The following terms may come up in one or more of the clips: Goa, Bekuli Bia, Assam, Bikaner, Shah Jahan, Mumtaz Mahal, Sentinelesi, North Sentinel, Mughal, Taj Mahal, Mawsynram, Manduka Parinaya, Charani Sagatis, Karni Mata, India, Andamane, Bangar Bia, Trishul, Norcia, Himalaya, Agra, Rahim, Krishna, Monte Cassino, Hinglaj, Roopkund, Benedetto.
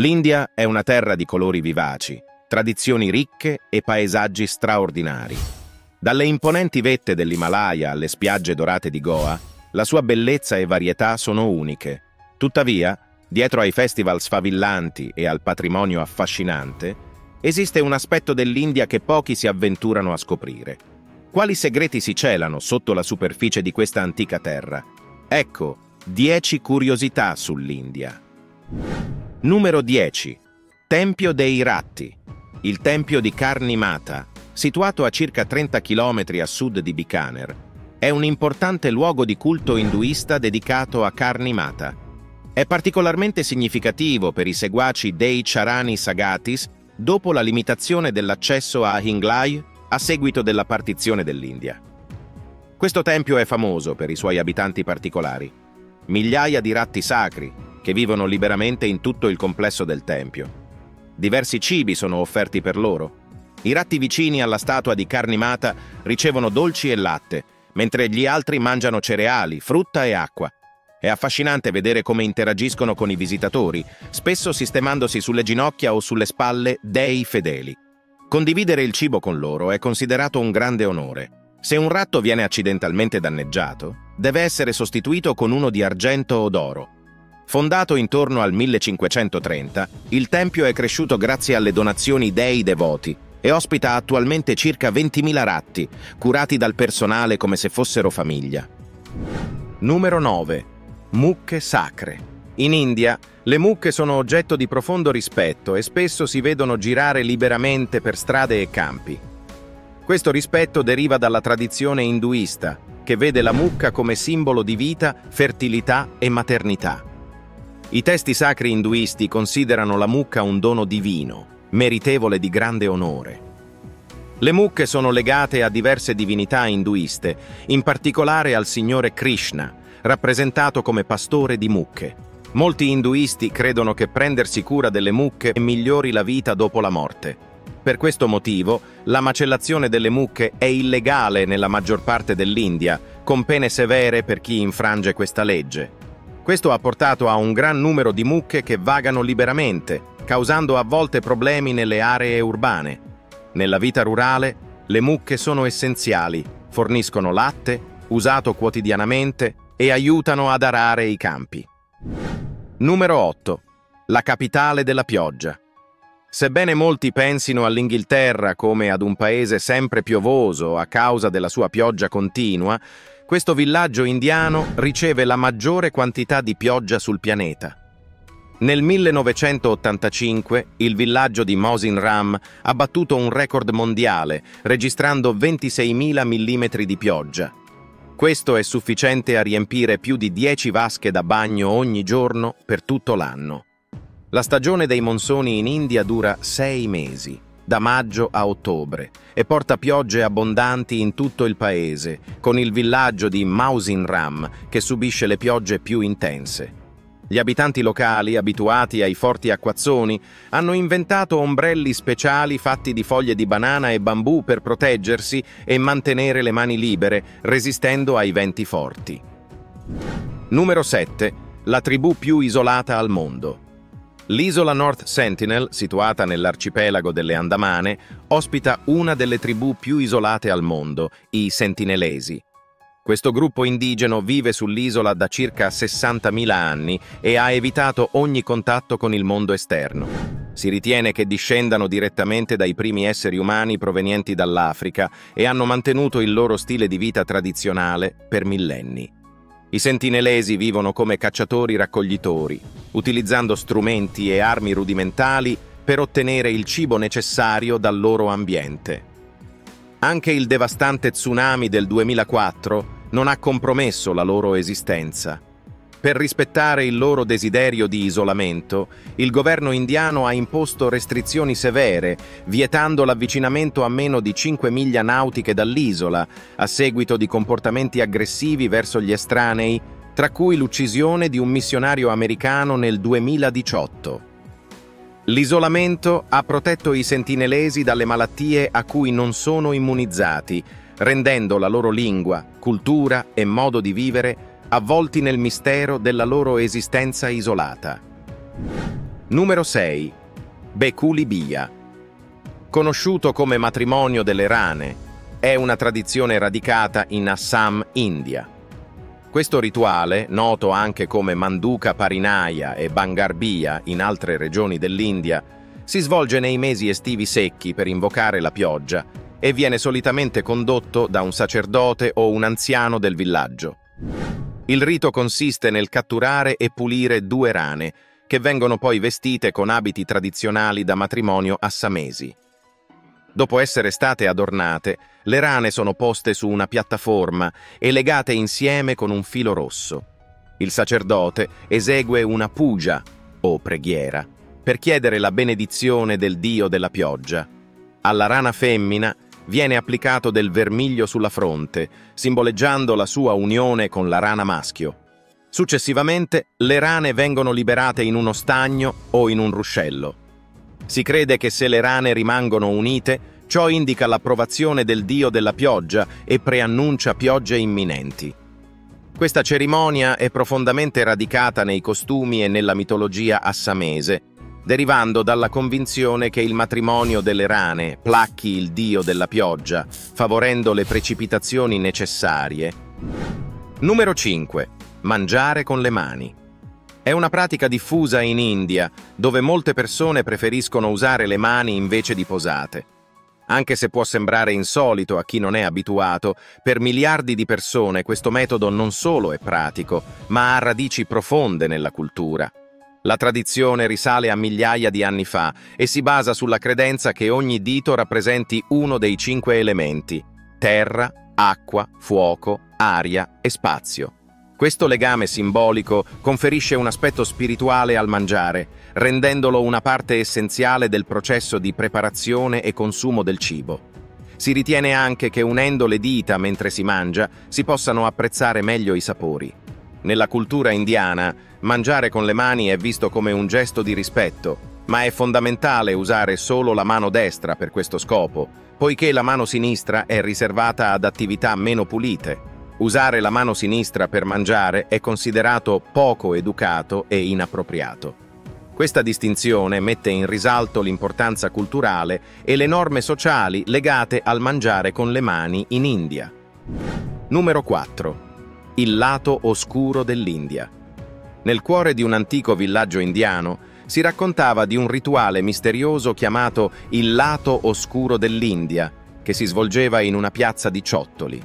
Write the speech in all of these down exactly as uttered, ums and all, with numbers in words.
L'India è una terra di colori vivaci, tradizioni ricche e paesaggi straordinari. Dalle imponenti vette dell'Himalaya alle spiagge dorate di Goa, la sua bellezza e varietà sono uniche. Tuttavia, dietro ai festival sfavillanti e al patrimonio affascinante, esiste un aspetto dell'India che pochi si avventurano a scoprire. Quali segreti si celano sotto la superficie di questa antica terra? Ecco, dieci curiosità sull'India. Numero dieci. Tempio dei Ratti. Il tempio di Karni Mata, situato a circa trenta chilometri a sud di Bikaner, è un importante luogo di culto induista dedicato a Karni Mata. È particolarmente significativo per i seguaci dei Charani Sagatis dopo la limitazione dell'accesso a Hinglaj a seguito della partizione dell'India. Questo tempio è famoso per i suoi abitanti particolari, migliaia di ratti sacri che vivono liberamente in tutto il complesso del tempio. Diversi cibi sono offerti per loro. I ratti vicini alla statua di Karni Mata ricevono dolci e latte, mentre gli altri mangiano cereali, frutta e acqua. È affascinante vedere come interagiscono con i visitatori, spesso sistemandosi sulle ginocchia o sulle spalle dei fedeli. Condividere il cibo con loro è considerato un grande onore. Se un ratto viene accidentalmente danneggiato, deve essere sostituito con uno di argento o d'oro. Fondato intorno al millecinquecentotrenta, il tempio è cresciuto grazie alle donazioni dei devoti e ospita attualmente circa ventimila ratti, curati dal personale come se fossero famiglia. Numero nove. Mucche sacre. In India, le mucche sono oggetto di profondo rispetto e spesso si vedono girare liberamente per strade e campi. Questo rispetto deriva dalla tradizione induista, che vede la mucca come simbolo di vita, fertilità e maternità. I testi sacri induisti considerano la mucca un dono divino, meritevole di grande onore. Le mucche sono legate a diverse divinità induiste, in particolare al signore Krishna, rappresentato come pastore di mucche. Molti induisti credono che prendersi cura delle mucche migliori la vita dopo la morte. Per questo motivo, la macellazione delle mucche è illegale nella maggior parte dell'India, con pene severe per chi infrange questa legge. Questo ha portato a un gran numero di mucche che vagano liberamente, causando a volte problemi nelle aree urbane. Nella vita rurale, le mucche sono essenziali, forniscono latte, usato quotidianamente, e aiutano ad arare i campi. Numero otto. La capitale della pioggia. Sebbene molti pensino all'Inghilterra come ad un paese sempre piovoso a causa della sua pioggia continua, questo villaggio indiano riceve la maggiore quantità di pioggia sul pianeta. Nel millenovecentottantacinque il villaggio di Mawsynram ha battuto un record mondiale, registrando ventiseimila millimetri di pioggia. Questo è sufficiente a riempire più di dieci vasche da bagno ogni giorno per tutto l'anno. La stagione dei monsoni in India dura sei mesi, da maggio a ottobre, e porta piogge abbondanti in tutto il paese, con il villaggio di Mawsynram che subisce le piogge più intense. Gli abitanti locali, abituati ai forti acquazzoni, hanno inventato ombrelli speciali fatti di foglie di banana e bambù per proteggersi e mantenere le mani libere, resistendo ai venti forti. Numero sette. La tribù più isolata al mondo. L'isola North Sentinel, situata nell'arcipelago delle Andamane, ospita una delle tribù più isolate al mondo, i Sentinelesi. Questo gruppo indigeno vive sull'isola da circa sessantamila anni e ha evitato ogni contatto con il mondo esterno. Si ritiene che discendano direttamente dai primi esseri umani provenienti dall'Africa e hanno mantenuto il loro stile di vita tradizionale per millenni. I sentinelesi vivono come cacciatori-raccoglitori, utilizzando strumenti e armi rudimentali per ottenere il cibo necessario dal loro ambiente. Anche il devastante tsunami del duemilaquattro non ha compromesso la loro esistenza. Per rispettare il loro desiderio di isolamento, il governo indiano ha imposto restrizioni severe, vietando l'avvicinamento a meno di cinque miglia nautiche dall'isola, a seguito di comportamenti aggressivi verso gli estranei, tra cui l'uccisione di un missionario americano nel duemiladiciotto. L'isolamento ha protetto i sentinelesi dalle malattie a cui non sono immunizzati, rendendo la loro lingua, cultura e modo di vivere avvolti nel mistero della loro esistenza isolata. Numero sei. Bekuli Bia. Conosciuto come matrimonio delle rane, è una tradizione radicata in Assam, India. Questo rituale, noto anche come Manduka Parinaya e Bangar Bia in altre regioni dell'India, si svolge nei mesi estivi secchi per invocare la pioggia e viene solitamente condotto da un sacerdote o un anziano del villaggio. Il rito consiste nel catturare e pulire due rane, che vengono poi vestite con abiti tradizionali da matrimonio assamesi. Dopo essere state adornate, le rane sono poste su una piattaforma e legate insieme con un filo rosso. Il sacerdote esegue una puja, o preghiera, per chiedere la benedizione del dio della pioggia. Alla rana femmina viene applicato del vermiglio sulla fronte, simboleggiando la sua unione con la rana maschio. Successivamente, le rane vengono liberate in uno stagno o in un ruscello. Si crede che se le rane rimangono unite, ciò indica l'approvazione del dio della pioggia e preannuncia piogge imminenti. Questa cerimonia è profondamente radicata nei costumi e nella mitologia assamese, derivando dalla convinzione che il matrimonio delle rane placchi il dio della pioggia, favorendo le precipitazioni necessarie. Numero cinque. Mangiare con le mani. È una pratica diffusa in India, dove molte persone preferiscono usare le mani invece di posate. Anche se può sembrare insolito a chi non è abituato, per miliardi di persone questo metodo non solo è pratico, ma ha radici profonde nella cultura. La tradizione risale a migliaia di anni fa e si basa sulla credenza che ogni dito rappresenti uno dei cinque elementi: terra, acqua, fuoco, aria e spazio. Questo legame simbolico conferisce un aspetto spirituale al mangiare, rendendolo una parte essenziale del processo di preparazione e consumo del cibo. Si ritiene anche che unendo le dita mentre si mangia si possano apprezzare meglio i sapori. Nella cultura indiana, mangiare con le mani è visto come un gesto di rispetto, ma è fondamentale usare solo la mano destra per questo scopo, poiché la mano sinistra è riservata ad attività meno pulite. Usare la mano sinistra per mangiare è considerato poco educato e inappropriato. Questa distinzione mette in risalto l'importanza culturale e le norme sociali legate al mangiare con le mani in India. Numero quattro. Il lato oscuro dell'India. Nel cuore di un antico villaggio indiano si raccontava di un rituale misterioso chiamato il lato oscuro dell'India, che si svolgeva in una piazza di ciottoli.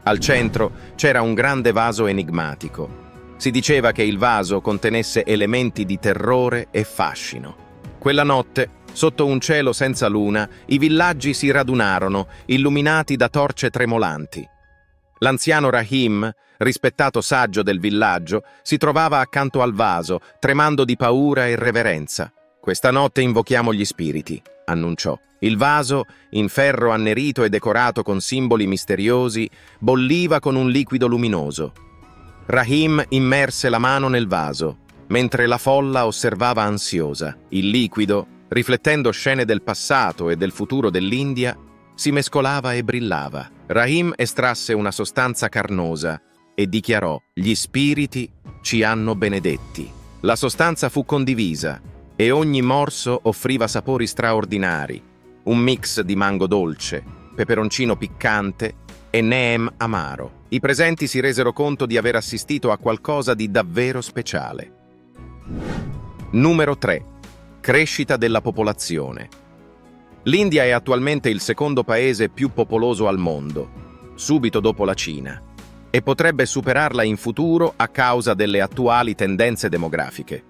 Al centro c'era un grande vaso enigmatico. Si diceva che il vaso contenesse elementi di terrore e fascino. Quella notte, sotto un cielo senza luna, i villaggi si radunarono, illuminati da torce tremolanti. L'anziano Rahim, rispettato saggio del villaggio, si trovava accanto al vaso, tremando di paura e reverenza. «Questa notte invochiamo gli spiriti», annunciò. Il vaso, in ferro annerito e decorato con simboli misteriosi, bolliva con un liquido luminoso. Rahim immerse la mano nel vaso, mentre la folla osservava ansiosa. Il liquido, riflettendo scene del passato e del futuro dell'India, si mescolava e brillava. Rahim estrasse una sostanza carnosa e dichiarò: «Gli spiriti ci hanno benedetti». La sostanza fu condivisa e ogni morso offriva sapori straordinari. Un mix di mango dolce, peperoncino piccante e neem amaro. I presenti si resero conto di aver assistito a qualcosa di davvero speciale. Numero tre. Crescita della popolazione. L'India è attualmente il secondo paese più popoloso al mondo, subito dopo la Cina, e potrebbe superarla in futuro a causa delle attuali tendenze demografiche.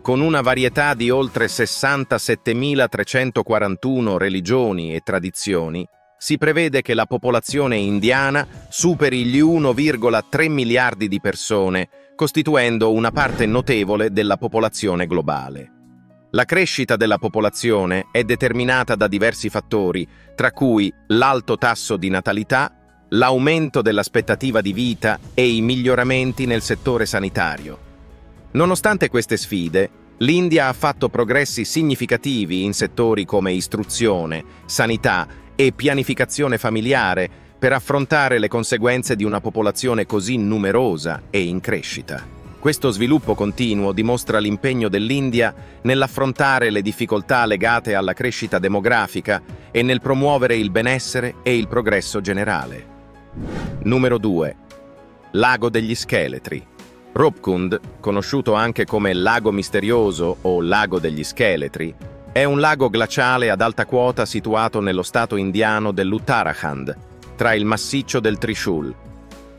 Con una varietà di oltre sessantasettemilatrecentoquarantuno religioni e tradizioni, si prevede che la popolazione indiana superi gli uno virgola tre miliardi di persone, costituendo una parte notevole della popolazione globale. La crescita della popolazione è determinata da diversi fattori, tra cui l'alto tasso di natalità, l'aumento dell'aspettativa di vita e i miglioramenti nel settore sanitario. Nonostante queste sfide, l'India ha fatto progressi significativi in settori come istruzione, sanità e pianificazione familiare per affrontare le conseguenze di una popolazione così numerosa e in crescita. Questo sviluppo continuo dimostra l'impegno dell'India nell'affrontare le difficoltà legate alla crescita demografica e nel promuovere il benessere e il progresso generale. Numero due. Lago degli scheletri. Roopkund, conosciuto anche come Lago Misterioso o Lago degli Scheletri, è un lago glaciale ad alta quota situato nello stato indiano dell'Uttarakhand, tra il massiccio del Trishul.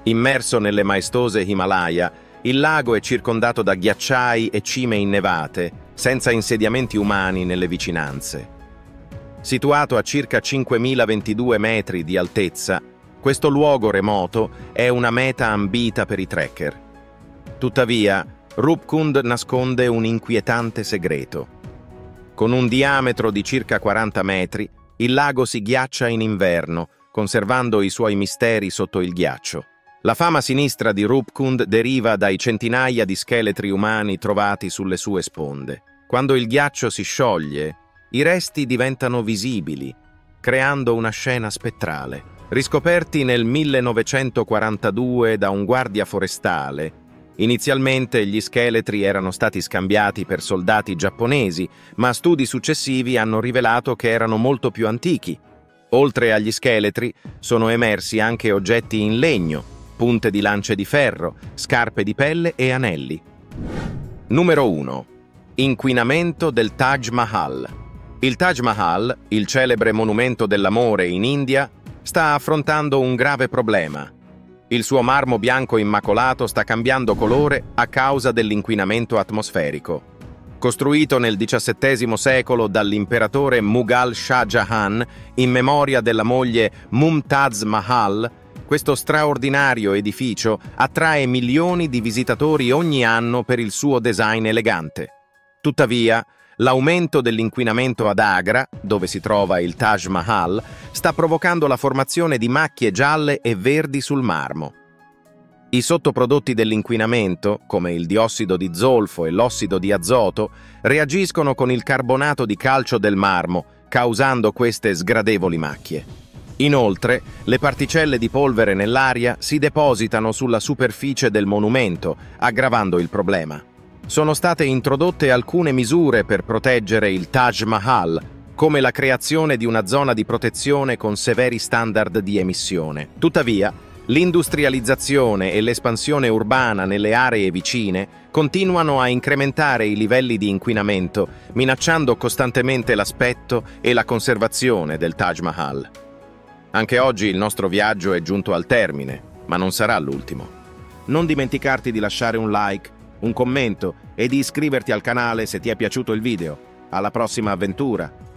Immerso nelle maestose Himalaya, il lago è circondato da ghiacciai e cime innevate, senza insediamenti umani nelle vicinanze. Situato a circa cinquemilaventidue metri di altezza, questo luogo remoto è una meta ambita per i trekker. Tuttavia, Roopkund nasconde un inquietante segreto. Con un diametro di circa quaranta metri, il lago si ghiaccia in inverno, conservando i suoi misteri sotto il ghiaccio. La fama sinistra di Roopkund deriva dai centinaia di scheletri umani trovati sulle sue sponde. Quando il ghiaccio si scioglie, i resti diventano visibili, creando una scena spettrale. Riscoperti nel millenovecentoquarantadue da un guardia forestale, inizialmente gli scheletri erano stati scambiati per soldati giapponesi, ma studi successivi hanno rivelato che erano molto più antichi. Oltre agli scheletri, sono emersi anche oggetti in legno, punte di lance di ferro, scarpe di pelle e anelli. Numero uno. Inquinamento del Taj Mahal. Il Taj Mahal, il celebre monumento dell'amore in India, sta affrontando un grave problema. Il suo marmo bianco immacolato sta cambiando colore a causa dell'inquinamento atmosferico. Costruito nel diciassettesimo secolo dall'imperatore Mughal Shah Jahan in memoria della moglie Mumtaz Mahal, questo straordinario edificio attrae milioni di visitatori ogni anno per il suo design elegante. Tuttavia, l'aumento dell'inquinamento ad Agra, dove si trova il Taj Mahal, sta provocando la formazione di macchie gialle e verdi sul marmo. I sottoprodotti dell'inquinamento, come il diossido di zolfo e l'ossido di azoto, reagiscono con il carbonato di calcio del marmo, causando queste sgradevoli macchie. Inoltre, le particelle di polvere nell'aria si depositano sulla superficie del monumento, aggravando il problema. Sono state introdotte alcune misure per proteggere il Taj Mahal, come la creazione di una zona di protezione con severi standard di emissione. Tuttavia, l'industrializzazione e l'espansione urbana nelle aree vicine continuano a incrementare i livelli di inquinamento, minacciando costantemente l'aspetto e la conservazione del Taj Mahal. Anche oggi il nostro viaggio è giunto al termine, ma non sarà l'ultimo. Non dimenticarti di lasciare un like, un commento e di iscriverti al canale se ti è piaciuto il video. Alla prossima avventura!